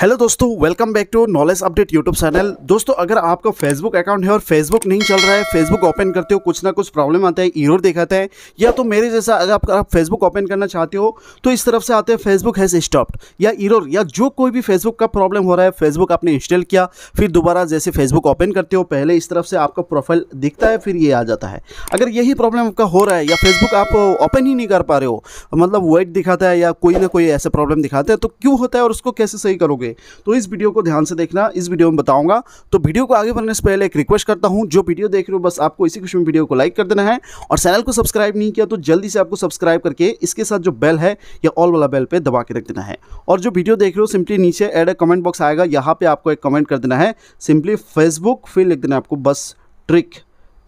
Hello दोस्तों, welcome back to knowledge update YouTube channel. दोस्तों, अगर आपका फेसबुक अकाउंट है और फेसबुक नहीं चल रहा है, फेसबुक ओपन करते हो कुछ ना कुछ प्रॉब्लम आता है, एरर दिखाता है, या तो मेरे जैसा अगर आप फेसबुक ओपन करना चाहते हो तो इस तरफ से आते हैं फेसबुक हैज स्टॉप्ड या एरर या जो कोई भी फेसबुक का प्रॉब्लम हो रहा है। फेसबुक आपने इंस्टॉल किया, फिर दोबारा जैसे फेसबुक ओपन करते हो पहले इस तरफ से आपका प्रोफाइल दिखता है, फिर ये आ जाता है। अगर यही प्रॉब्लम आपका हो रहा है या फेसबुक आप ओपन ही नहीं कर पा रहे हो, मतलब वेट दिखाता है या कोई ना कोई ऐसा प्रॉब्लम दिखाता है, तो क्यों होता है और उसको कैसे सही करोगे, तो इस वीडियो को ध्यान से देखना। इस वीडियो में बताऊंगा। तो वीडियो को आगे बढ़ने से पहले एक रिक्वेस्ट करता हूं, जो वीडियो देख रहे हो बस आपको इसी क्वेश्चन वीडियो को लाइक कर देना है, और चैनल को सब्सक्राइब नहीं किया तो जल्दी से आपको सब्सक्राइब करके इसके साथ जो बेल है या ऑल वाला बेल पे दबा के रख देना है। और जो वीडियो देख रहे हो सिंपली नीचे ऐड अ कमेंट बॉक्स आएगा, यहाँ पे आपको एक कमेंट कर देना है, सिंपली फेसबुक, फिर लिख देना आपको बस ट्रिक,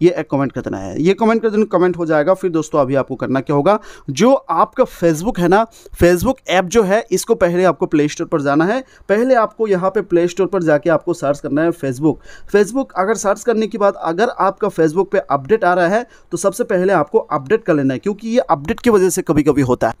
ये एक कमेंट कर देना है। ये कमेंट कर देना, कमेंट हो जाएगा। फिर दोस्तों अभी आपको करना क्या होगा, जो आपका फेसबुक है ना, फेसबुक ऐप जो है इसको पहले आपको प्ले स्टोर पर जाना है। पहले आपको यहाँ पे प्ले स्टोर पर जाके आपको सर्च करना है फेसबुक। अगर सर्च करने के बाद अगर आपका फेसबुक पे अपडेट आ रहा है तो सबसे पहले आपको अपडेट कर लेना है, क्योंकि ये अपडेट की वजह से कभी कभी होता है।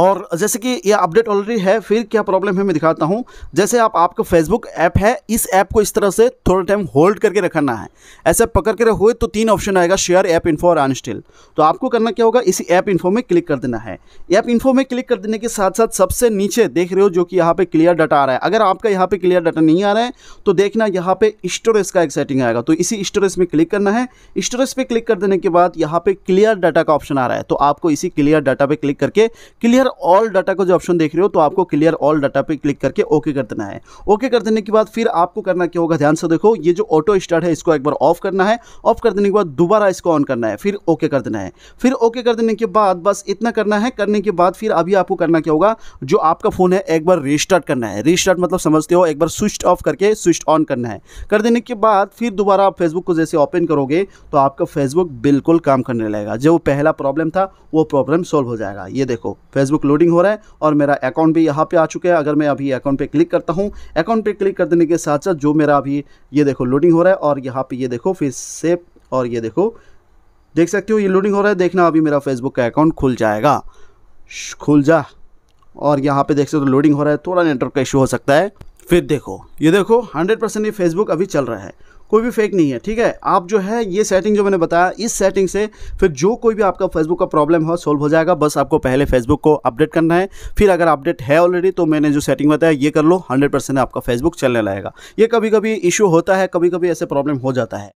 और जैसे कि यह अपडेट ऑलरेडी है, फिर क्या प्रॉब्लम है मैं दिखाता हूँ। जैसे आपका फेसबुक ऐप है, इस ऐप को इस तरह से थोड़ा टाइम होल्ड करके रखना है, ऐसे पकड़ के रखोगे तो तीन ऑप्शन आएगा, शेयर, ऐप इन्फो और अनस्टिल। तो आपको करना क्या होगा, इसी ऐप इन्फो में क्लिक कर देना है। ऐप इन्फो में क्लिक कर देने के साथ साथ सबसे नीचे देख रहे हो जो कि यहाँ पे क्लियर डाटा आ रहा है, अगर आपका यहाँ पे क्लियर डाटा नहीं आ रहा है तो देखना यहाँ पे स्टोरेज का एक सेटिंग आएगा, तो इसी स्टोरेज में क्लिक करना है। स्टोरेज पे क्लिक कर देने के बाद यहाँ पे क्लियर डाटा का ऑप्शन आ रहा है, तो आपको इसी क्लियर डाटा पे क्लिक करके क्लियर ऑल डाटा का जो ऑप्शन देख रहे हो, तो आपको क्लियर ऑल डाटा पे क्लिक करके ओके कर देना है। ओके कर देने के बाद फिर आपको करना क्या होगा, ध्यान से देखो, ये जो ऑटो स्टार्ट है इसको एक बार ऑफ करना है। ऑफ कर देने के बाद दोबारा इसको ऑन करना है, फिर ओके कर देना है। फिर ओके कर देने के बाद बस इतना करना है। करने के बाद फिर अभी आपको करना क्या होगा, जो आपका फ़ोन है एक बार रीस्टार्ट करना है। रीस्टार्ट मतलब समझते हो, एक बार स्विच ऑफ करके स्विच ऑन करना है। कर देने के बाद फिर दोबारा आप फेसबुक को जैसे ओपन करोगे तो आपका फेसबुक बिल्कुल काम करने लगेगा। जो पहला प्रॉब्लम था वो प्रॉब्लम सॉल्व हो जाएगा। ये देखो फेसबुक लोडिंग हो रहा है और मेरा अकाउंट भी यहाँ पर आ चुका है। अगर मैं अभी अकाउंट पर क्लिक करता हूँ, अकाउंट पर क्लिक कर देने के साथ साथ जो मेरा अभी ये देखो लोडिंग हो रहा है, और यहाँ पर ये देखो फिर सेव, और ये देखो देख सकते हो ये लोडिंग हो रहा है। देखना अभी मेरा फेसबुक का अकाउंट खुल जाएगा, खुल जा, और यहाँ पे देख सकते हो तो लोडिंग हो रहा है, थोड़ा नेटवर्क का इशू हो सकता है। फिर देखो ये देखो 100% ये फेसबुक अभी चल रहा है, कोई भी फेक नहीं है, ठीक है। आप जो है ये सेटिंग जो मैंने बताया, इस सेटिंग से फिर जो कोई भी आपका फेसबुक का प्रॉब्लम हो सॉल्व हो जाएगा। बस आपको पहले फेसबुक को अपडेट करना है, फिर अगर अपडेट है ऑलरेडी तो मैंने जो सेटिंग बताया ये कर लो, 100% आपका फेसबुक चलने लगेगा। ये कभी कभी इशू होता है, कभी कभी ऐसे प्रॉब्लम हो जाता है।